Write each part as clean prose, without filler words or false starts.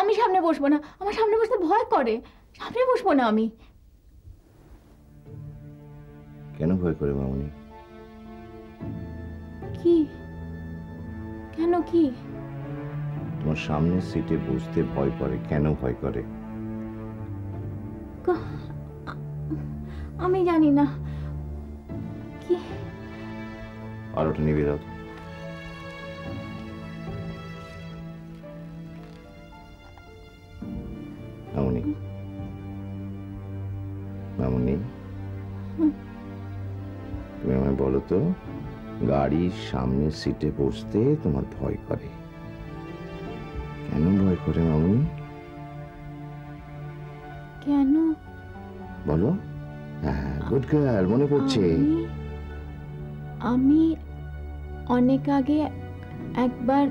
আমি সামনে বসবো না, আমার সামনে বসতে ভয় করে, সামনে বসবো না আমি। কেন ভয় করে মামনি? কি কেন কি তোমার সামনে সিটে বসতে ভয় করে? কেন ভয় করে? আমি জানি না। কি আর ওটা নিবি দাও। মামনি মামনি তুমি আমায় বলো তো, গাড়ির সামনে সিটে বসতে তোমার ভয় করে কেন? ভয় করে মামনি কেন বলো। গুড গার্ল, মনে পড়ছে? আমি অনেক আগে একবার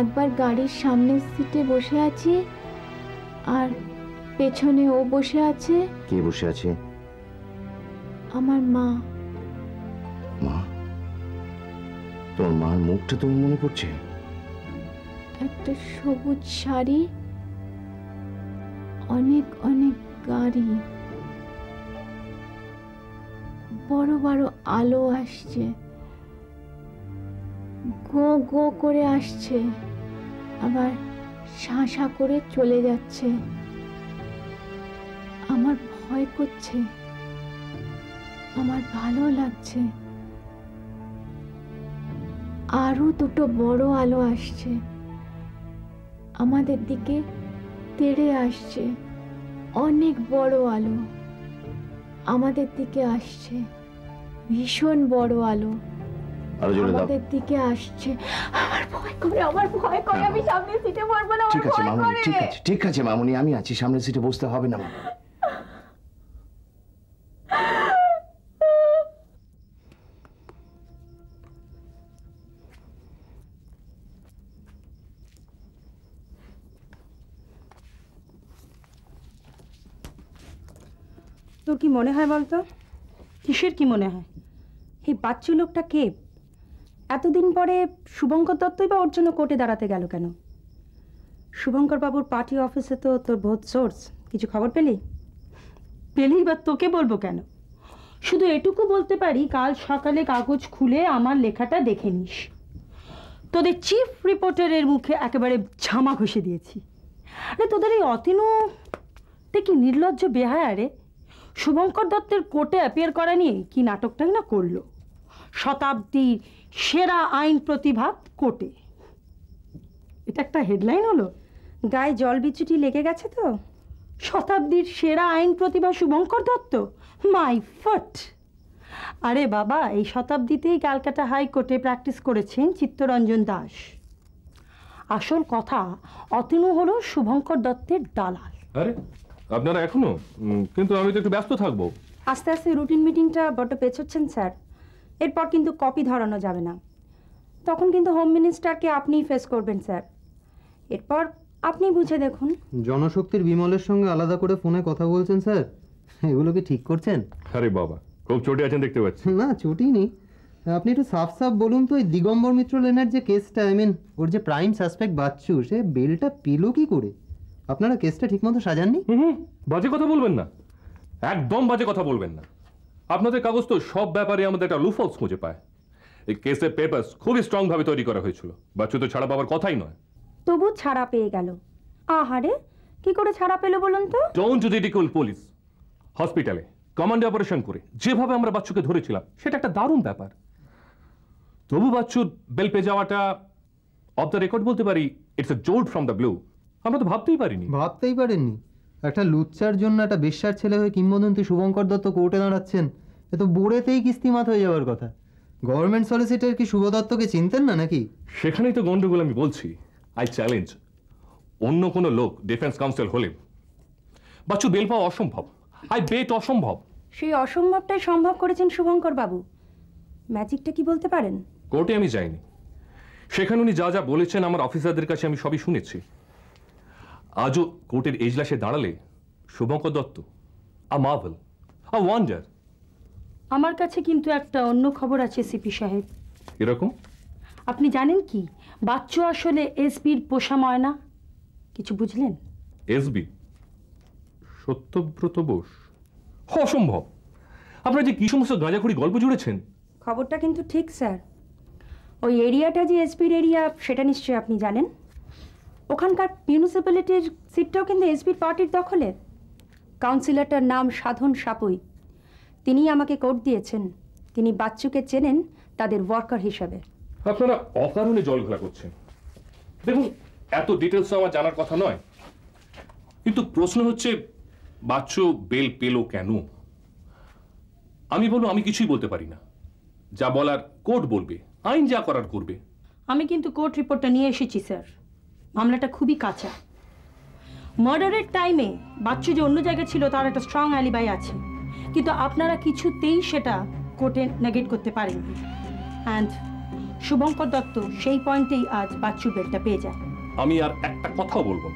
একবার গাড়ির সামনের সিটে বসে আছি আর পেছনে ও বসে আছে। কে বসে আছে? আমার মা। মা? তোর মার মুখটা তোমার মনে পড়ছে? একটা সবুজ শাড়ি, অনেক অনেক গাড়ি, বড় বড় আলো আসছে, গো গো করে আসছে, আবার শাঁসা করে চলে যাচ্ছে। আমার ভয় করছে, আমার ভালো লাগছে। আরো দুটো বড় আলো আসছে, আমাদের দিকে তেড়ে আসছে, অনেক বড় আলো আমাদের দিকে আসছে, ভীষণ বড় আলো আমাদের দিকে আসছে। আমার ভয় করে, আমার ভয় করে, আমি সামনে সিটে বসবো না। ঠিক আছে মামুনি, ঠিক আছে, ঠিক আছে মামুনি, আমি আছি, সামনে সিটে বসতে হবে না। তোর কি মনে হয় বলতো? কিসের কি মনে হয়? এই বাচ্চু লোকটা কে? এতদিন পরে শুভঙ্কর দত্তই বা ওর জন্য কোর্টে দাঁড়াতে গেল কেন? শুভঙ্কর বাবুর পার্টি অফিসে তো তোর বহুত সোর্স, কিছু খবর পেলি? পেলি বা তোকে বলবো কেন? শুধু এটুকু বলতে পারি, কাল সকালে কাগজ খুলে আমার লেখাটা দেখে নিস। তোদের চিফ রিপোর্টারের মুখে একেবারে ঝামা ঘষে দিয়েছি। আরে তোদের এই অতীনু দেখি নির্লজ্জ বেহায়। আরে শুভঙ্কর দত্তের কোর্টে অ্যাপিয়ার করা নিয়ে কি নাটকটাই না করলো। শতাব্দীর সেরা আইন প্রতিভা কোর্টে, এটা একটা হেডলাইন হলো। গায়ে জল বিচুটি লেগে গেছে তো। শতাব্দীর সেরা আইন প্রতিভা শুভঙ্কর দত্ত, মাই ফট। আরে বাবা, এই শতাব্দীতেই ক্যালকাটা হাইকোর্টে প্র্যাকটিস করেছেন চিত্তরঞ্জন দাস। আসল কথা, অতীনু হলো শুভঙ্কর দত্তের দালাল। আরে আপনারা এখনো? কিন্তু আমি তো একটু ব্যস্ত থাকবো। আস্তে আস্তে রুটিন মিটিংটা বড্ড পেছোচ্ছেন স্যার। এরপর কিন্তু কপি ধরানো যাবে না, তখন কিন্তু হোম মিনিস্টারকে আপনিই ফেস করবেন স্যার। এরপর আপনি বুঝে দেখুন। জনশক্তির বিমলের সঙ্গে আলাদা করে ফোনে কথা বলছেন স্যার, এগুলো কি ঠিক করছেন? আরে বাবা, খুব চটি আছেন দেখতে পাচ্ছি। না চটি নেই, আপনি একটু সাফ সাফ বলুন তো, এই দিগম্বর মিত্র লেনের যে কেসটা, আই মিন ওর যে প্রাইম সাসপেক্ট বাচ্চু, সে বেলটা পেলো কি করে? আপনারা কেসটা ঠিকমতো সাজাননি। বাজে কথা বলবেন না, একদম বাজে কথা বলবেন না। আপনাদের কাগজ তো সব ব্যাপারে আমাদের একটা লুফলস খুঁজে পায়। এই কেসের পেপারস খুবই স্ট্রং ভাবে তৈরি করা হয়েছিল। বাচ্চু তো ছাড়া পাওয়ার কথাই নয়, তবু ছাড়া পেয়ে গেল। আহারে, কি করে ছাড়া পেল বলুন তো? Don't ridicule police. হসপিটালে কমান্ড অপারেশন করে যেভাবে আমরা বাচ্চুকে ধরেছিলাম, সেটা একটা দারুণ ব্যাপার। তবু বাচ্চুর বেল পেয়ে যাওয়াটা অফ দ্য রেকর্ড বলতে পারি। It's a jolt from the blue. আমরা তো ভাবতেই পারিনি একটা লুচ্চার জন্য একটা বেশ্যার ছেলে হয়ে কিংবদন্তি শুভঙ্কর দত্ত কোর্টে দাঁড়াচ্ছেন। এ তো বোড়েতেই কিস্তিমাত হয়ে যাওয়ার কথা। গভর্নমেন্ট সলিসিটর কি শুভ দত্তকে চিনতেন না নাকি? সেখানেই তো গন্ডগোল। আমি বলছি, আই চ্যালেঞ্জ, অন্য কোনো লোক ডিফেন্স কাউন্সিল হলে বাচ্চু বেল পাওয়া অসম্ভব। আই বেট অসম্ভব। সেই অসম্ভবটাই সম্ভব করেছেন শুভঙ্কর বাবু। ম্যাজিকটা কি বলতে পারেন? কোর্টে আমি যাইনি, সেখানে উনি যা যা বলেছেন আমার অফিসারদের কাছে আমি সবই শুনেছি। আজও কোর্টের এজলাসে দাঁড়ালে Shubhankar Dutta a marvel, a wonder. আমার কাছে কিন্তু একটা অন্য খবর আছে সিপি সাহেব। এরকম? আপনি জানেন কি, বাচ্চু আসলে এসপির পোষা ময়না। কিছু বুঝলেন? এসবি সত্যব্রত বোস, অসম্ভব। আপনারা যে কি সমস্ত গাঁজাখুরি গল্প জুড়েছেন। খবরটা কিন্তু ঠিক স্যার। ওই এরিয়াটা যে এসপির এরিয়া সেটা নিশ্চয়ই আপনি জানেন। ওখানকার মিউনিসিপ্যালিটির সিটটাও কিন্তু এসপির পার্টির দখলে। কাউন্সিলরটার নাম সাধন সাপুই, তিনি আমাকে কোড দিয়েছেন। তিনি বাচ্চুকে চেনেন তাদের ওয়ার্কার হিসাবে। আপনারা অকারণে জল ঘোলা করছেন। দেখুন, এত ডিটেলস আমার জানার কথা নয়, কিন্তু প্রশ্ন হচ্ছে বাচ্চু বেল পেল কেন? আমি বলবো আমি কিছুই বলতে পারি না, যা বলার কোর্ট বলবে, আইন যা করার করবে। আমি কিন্তু কোর্ট রিপোর্টটা নিয়ে এসেছি স্যার। মামলাটা খুবই কাঁচা। মার্ডারের টাইমে বাচ্চু যে অন্য জায়গায় ছিল তার একটা স্ট্রং অ্যালিবাই আছে, কিন্তু আপনারা কিছুতেই সেটা কোর্টে নেগেট করতে পারেননি। অ্যান্ড শুভঙ্কর দত্ত সেই পয়েন্টেই আজ বাচ্চু বেলটা পেয়ে যায়। আমি আর একটা কথা বলবো,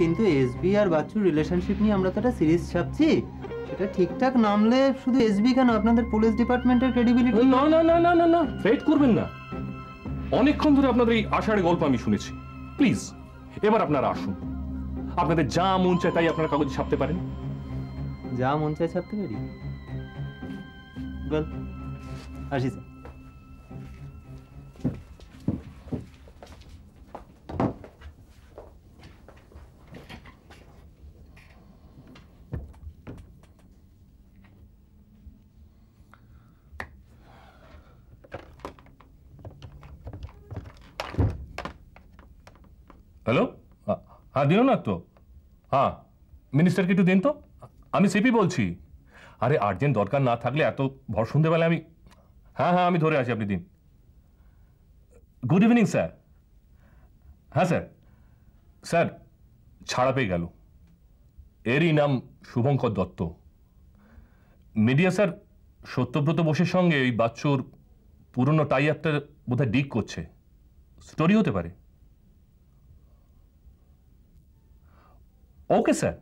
কিন্তু এসবি আর বাচ্চুর রিলেশনশিপ নিয়ে আমরা তো একটা সিরিজ ছাপছি, সেটা ঠিকঠাক নামলে শুধু এসবি কেন আপনাদের পুলিশ ডিপার্টমেন্টের ক্রেডিবিলিটি। না না না না না, ফেট করবেন না। অনেকক্ষণ ধরে আপনাদের এই আষাঢ়ের গল্প আমি শুনেছি। প্লিজ এবার আপনারা আসুন, আপনাদের যা মন চায় তাই আপনারা কাগজে ছাপতে পারেন। যা মন চায় ছাপতে পারি, গল্প আসি। हेलो, हाँ दिनो ना तो। हाँ मिनिस्टर के टू दिन तो आमी सीपी बोलछी। अरे अर्जेंट दरकार ना थाकले एत भर सुनते पेले आमी। हाँ हाँ आमी धरे आछि आपनि दिन। Good evening sir. हाँ सर, सर छाड़ा पे गेल एरी नाम शुभंकर दत्त। मीडिया सर सत्यव्रत बोसेर संगे ओई बाच्चुर पुरानो टाई आपटार बोधहय डिग करछे, स्टोरी होते पारे। ओके सर,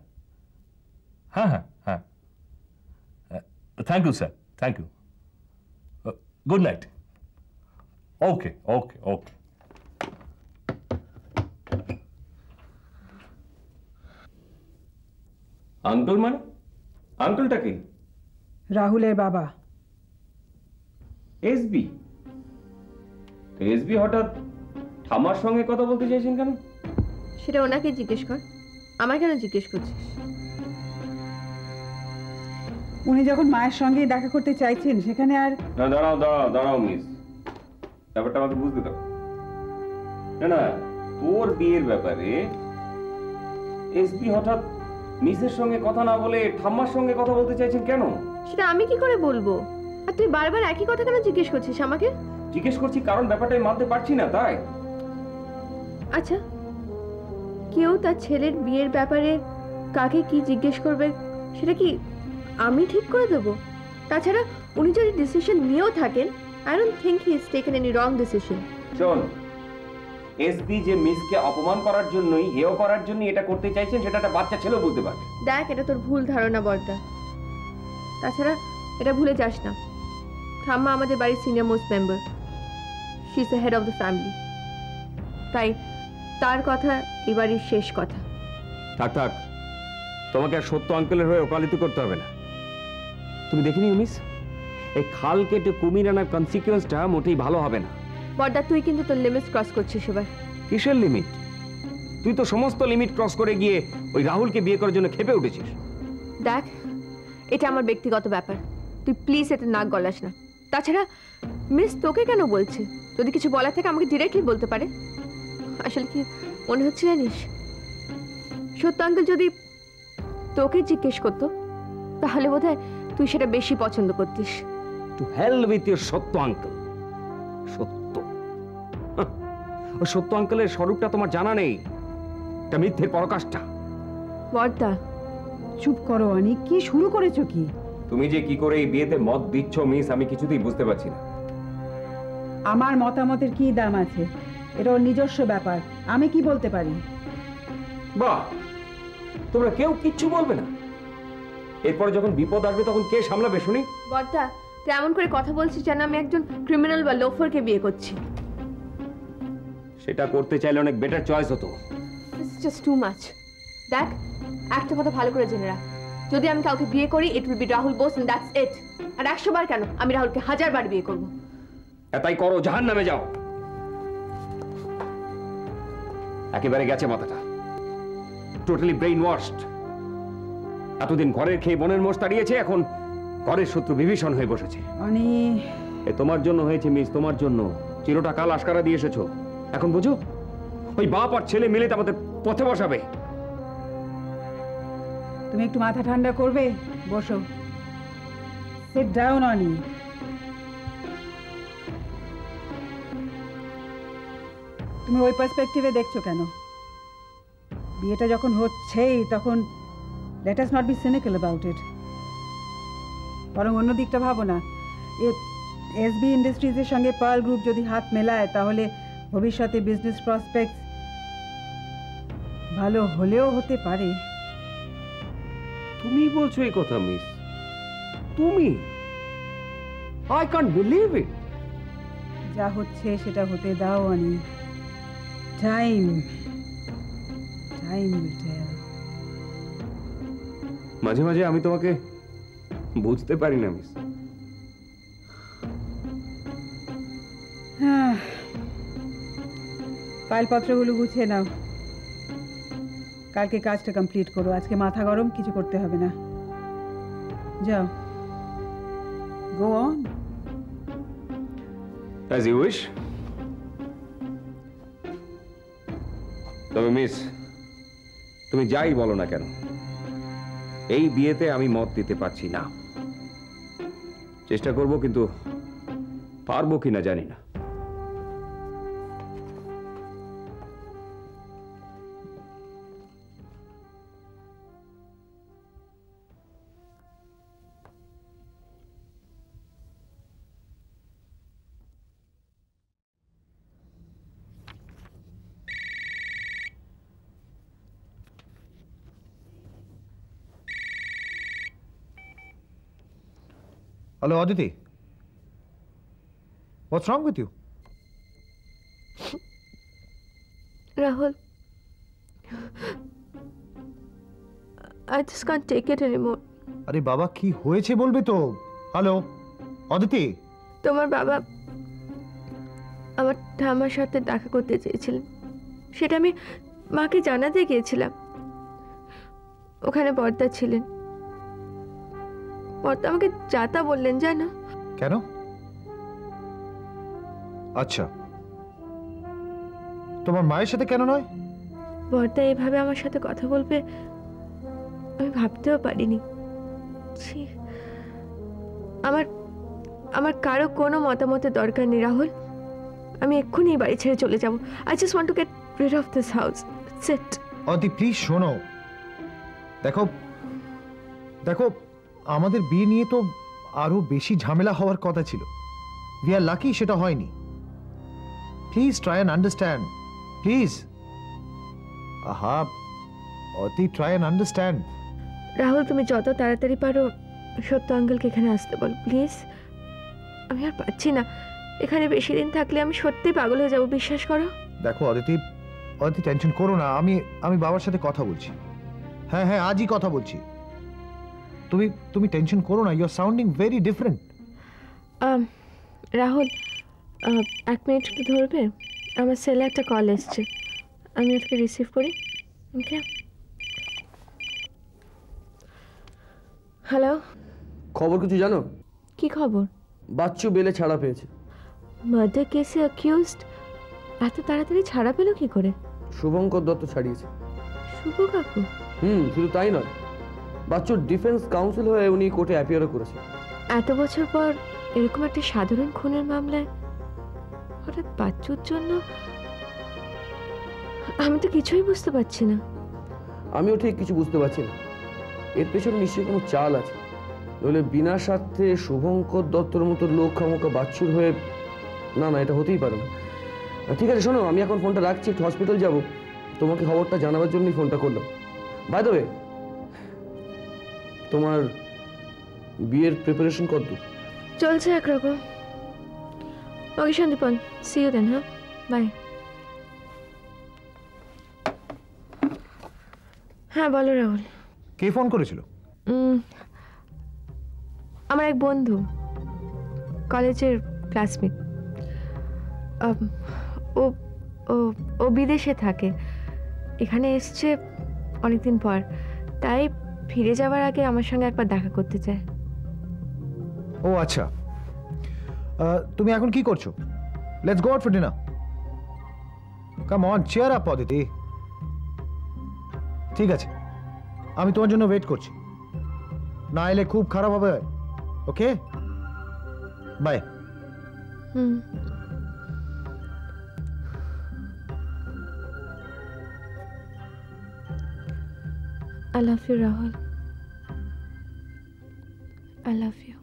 हाँ हाँ हाँ, thank you sir, thank you, good night. Okay okay okay. Uncle माने अंकल टा की राहुल बाबा एसबी तो एसबी हठात थामार संगे कथा बोलते चाइछेन केन सेटा ओनाके जिज्ञेस कर। আমায় কেন জিজ্ঞেস করছিস? উনি যখন মায়ের সঙ্গে দেখা করতে চাইছেন সেখানে আর না। দাঁড়াও দাঁড়াও দাঁড়াও মিস, ব্যাপারটা আমাকে বুঝতে দাও। না না, তোর বিয়ের ব্যাপারে এসপি হঠাৎ মিসের সঙ্গে কথা না বলে ঠাম্মার সঙ্গে কথা বলতে চাইছেন কেন? সেটা আমি কি করে বলবো? আর তুই বারবার একই কথা কেন জিজ্ঞেস করছিস আমাকে? জিজ্ঞেস করছি কারণ ব্যাপারটা আমি মানতে পারছি না, তাই। আচ্ছা, কেউ তার ছেলের বিয়ের ব্যাপারে কাকে কি জিজ্ঞেস করবে সেটা কি আমি ঠিক করে দেবো? তাছাড়া উনি যদি ডিসিশন নিয়েও থাকেন, I don't think he has taken any wrong decision. শোন, এসবি যে মিসকে অপমান করার জন্যই হেও করার জন্য এটা করতে চাইছেন সেটা একটা বাচ্চা ছেলেও বুঝতে পারবে। দেখ, এটা তোর ভুল ধারণা বর্তা। তাছাড়া এটা ভুলে যাস না, ঠাম্মা আমাদের বাড়ির senior most member, she is the head of the family. তাই তার কথা এবারই শেষ কথা। থাক থাক, তোমাকে আর সত্য আঙ্কেলের হয়ে ওকালতি করতে হবে না। তুমি দেখিনি মিস, এই খাল কেটে কুমির আনার কনসিকুয়েন্সটা মোটেই ভালো হবে না। বড়দা, তুই কিন্তু তোর লিমিট ক্রস করছিস এবার। কিসের লিমিট? তুই তো সমস্ত লিমিট ক্রস করে গিয়ে ওই রাহুলকে বিয়ে করার জন্য খেপে উঠেছিস। দেখ, এটা আমার ব্যক্তিগত ব্যাপার, তুই প্লিজ এটা নাক গলাস না। তাছাড়া মিস তোকে কেন বলছে? যদি কিছু বলার থেকে আমাকে ডিরেক্টলি বলতে পারে। আসলে কি মনে হচ্ছে জানিস, সত্য আঙ্কেল যদি তোকে জিজ্ঞেস করতো তাহলে বোধ হয় তুই সেটা বেশি পছন্দ করতিস। To hell with your Satya uncle. Satya, ওই সত্য আঙ্কেলের স্বরূপটা তোমার জানা নেই, এটা মিথ্যের পরকাষ্ঠা। বর্দা চুপ করো। অনেক কি শুরু করেছো কি তুমি? যে কি করে এই বিয়েতে মত দিচ্ছ মিস, আমি কিছুতেই বুঝতে পারছি না। আমার মতামতের কি দাম আছে? এটা ওর নিজস্ব ব্যাপার, আমি কি বলতে পারি? বাহ, তোমরা কেউ কিচ্ছু বলবে না? এরপর যখন বিপদ আসবে তখন কে সামলাবে শুনি? বর্দা, তুই এমন করে কথা বলছিস যেন আমি একজন ক্রিমিনাল বা লোফারকে বিয়ে করছি। সেটা করতে চাইলে অনেক বেটার চয়েস হতো। just too much. That act of bhalo kore jene rakh. Jodi ami kauke biye kori, it will be Rahul Bose and that's it. Ar 100 bar keno, ami Rahul ke 1000 bar biye korbo. এটাই করো, জাহান্নামে যাও। একেবারে গেছে মাথাটা, totally brain washed. এতদিন ঘরের খেয়ে বনের মোষ তাড়িয়েছে, এখন ঘরের শত্রু বিভীষণ হয়ে বসেছে। এ তোমার জন্য হয়েছে মিস, তোমার জন্য। চিরটা কাল আশকারা দিয়ে এসেছো, এখন বুঝো ওই বাপ আর ছেলে মিলে আমাদের পথে বসাবে। তুমি একটু মাথা ঠান্ডা করবে, বসো। Sit down, Ani. তুমি ওই পার্সপেক্টিভে দেখছো কেন? বিয়েটা যখন হচ্ছেই তখন let us not be cynical about it, বরং অন্য দিকটা ভাবো না। এসবি ইন্ডাস্ট্রিজের সঙ্গে পার্ল গ্রুপ যদি হাত মেলায় তাহলে ভবিষ্যতে বিজনেস প্রসপেক্টস ভালো হলেও হতে পারে। তুমি বলছো এই কথা মিস? তুমি? I can't believe it. যা হচ্ছে সেটা হতে দাও আনি। Time will tell. মাঝে মাঝে আমি তোমাকে বুঝতে পারি না মিস। হ্যাঁ, ফাইলপত্রগুলো গুছিয়ে নাও, কালকে কাজটা কমপ্লিট করো। আজকে মাথা গরম কিছু করতে হবে না, যাও। Go on. As you wish. তবে মিস, তুমি যাই বলো না কেন, এই বিয়েতে আমি মত দিতে পারছি না। চেষ্টা করব, কিন্তু পারবো কিনা জানি না। Hello, Aditi. What's wrong with you? Rahul, I just can't take it anymore. अरे बाबा की हुए छे बोल बे तो। Hello, Aditi. तुम्हारे बाबा अमर ठामा शाते दाखा कोते चे चिल। शेटा मैं माँ के जाना दे गये चिला। उखाने बहुत ता चिलें। বর্তা আমাকে যাতা বললেন, যায় না কেন? আচ্ছা, তোমার মায়ের সাথে কেন নয়? বর্তা এভাবে আমার সাথে কথা বলবে আমি ভাবতেও পারিনি। আমার আমার কারো কোনো মতামতের দরকার নেই রাহুল। আমি এক্ষুনি এই বাড়ি ছেড়ে চলে যাব। I just want to get rid of this house. সেট অদি, প্লিজ শোনো। দেখো দেখো, আমাদের বিয়ে নিয়ে তো আরো বেশি ঝামেলা হওয়ার কথা ছিল। উই আর লাকি সেটা হয়নি। Please try and understand, please. আহা অতি, ট্রাই অ্যান্ড আন্ডারস্ট্যান্ড। রাহুল, তুমি যত তাড়াতাড়ি পারো সত্য আঙ্কেলকে এখানে আসতে বলো প্লিজ। আমি আর পাচ্ছি না, এখানে বেশি দিন থাকলে আমি সত্যি পাগল হয়ে যাবো, বিশ্বাস করো। দেখো অদিতি, অদিতি টেনশন করো না, আমি আমি বাবার সাথে কথা বলছি। হ্যাঁ হ্যাঁ, আজই কথা বলছি। তুমি তুমি টেনশন করো না। You are sounding very different. Rahul, এক মিনিট একটু ধরবে? আমার সেলে একটা কল এসছে, আমি ওটাকে রিসিভ করি। ওকে। হ্যালো, খবর কিছু জানো? কি খবর? বাচ্চু বেলে ছাড়া পেয়েছে। মার্ডার কেসে অ্যাকিউজড এত তাড়াতাড়ি ছাড়া পেল কি করে? শুভঙ্কর দত্ত ছাড়িয়েছে। শুভ কাকু? হুম, শুধু তাই নয়, বাচ্চুর ডিফেন্স কাউন্সিল হয়ে উনি কোর্টে অ্যাপিয়ারও করেছেন। এত বছর পর এরকম একটা সাধারণ খুনের মামলায় হঠাৎ বাচ্চুর জন্য? আমি তো কিছুই বুঝতে পারছি না। আমিও ঠিক কিছু বুঝতে পারছি না। এর পেছনে নিশ্চয়ই কোনো চাল আছে, নইলে বিনা স্বার্থে শুভঙ্কর দত্তর মতো লোক খামোকা বাচ্চুর হয়ে, না না, এটা হতেই পারে না। ঠিক আছে শোনো, আমি এখন ফোনটা রাখছি, একটু হসপিটাল যাবো। তোমাকে খবরটা জানাবার জন্যই ফোনটা করলাম। বাই দ্য ওয়ে, তোমার বিয়ের প্রিপারেশন কত চলছে? একরকম। Okay Sandipan, see you then. হ্যাঁ, বাই। हाँ बोलो राहुल के फोन करेছিল আমার এক বন্ধু কলেজের ক্লাসমেট ও ও বিদেশে থাকে এখানে এসেছে অনেক দিন পর তাই ফিরে যাওয়ার আগে আমার সঙ্গে একবার দেখা করতে চায় ও আচ্ছা তুমি এখন কি করছো let's go out for dinner come on cheer up Aditi ঠিক আছে আমি তোমার জন্য ওয়েট করছি না এলে খুব খারাপ হবে okay bye I love you Rahul I love you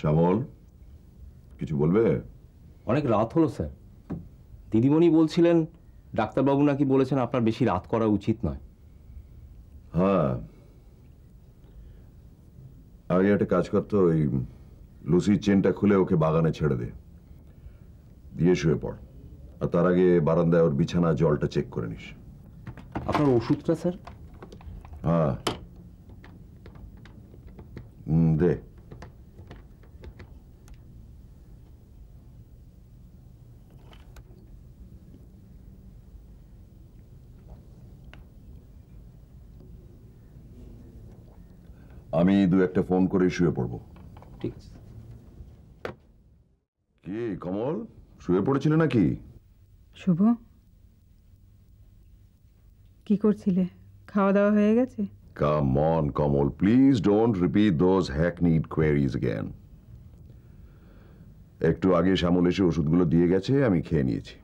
Shyamal কিছু বলবে অনেক রাত হলো স্যার দিদিমণি বলছিলেন ডাক্তারবাবু নাকি বলেছেন আপনার বেশি রাত করা উচিত নয় হ্যাঁ আগে একটা কাজ করতো ওই লুসির চেনটা খুলে ওকে বাগানে ছেড়ে দে দিয়ে শুয়ে পড় আর তার আগে বারান্দায় ওর বিছানা জলটা চেক করে নিস আপনার ওষুধটা স্যার হ্যাঁ দে আমি দু একটা ফোন করে শুয়ে পড়বো ঠিক আছে কি কমল শুয়ে পড়েছিলে নাকি শুভ কি করছিলে খাওয়া দাওয়া হয়ে গেছে come on Kamal please don't repeat those hackneyed queries again একটু আগে শ্যামল এসে ওষুধগুলো দিয়ে গেছে আমি খেয়ে নিয়েছি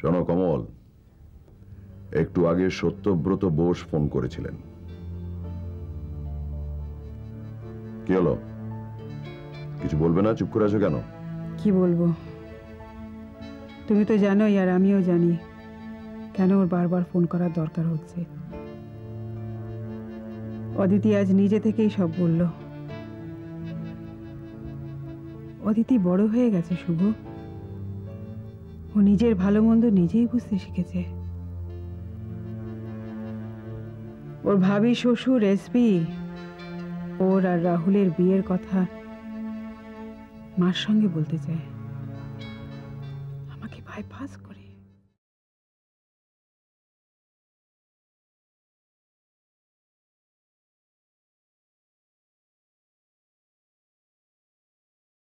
শোনো কমল একটু আগে সত্যব্রত বোস ফোন করেছিলেন কি হলো কিছু বলবে না চুপ করে আছো কেন কি বলবো তুমি তো জানো আর আমিও জানি কেন ওর বারবার ফোন করার দরকার হচ্ছে অদিতি আজ নিজে থেকেই সব বলল অদিতি বড় হয়ে গেছে শুভ ও নিজের ভালো মন্দ নিজেই বুঝতে শিখেছে ওর ভাবি শ্বশুর এসপি ওর আর রাহুলের বিয়ের কথা মার সঙ্গে বলতে চায় আমাকে বাইপাস করে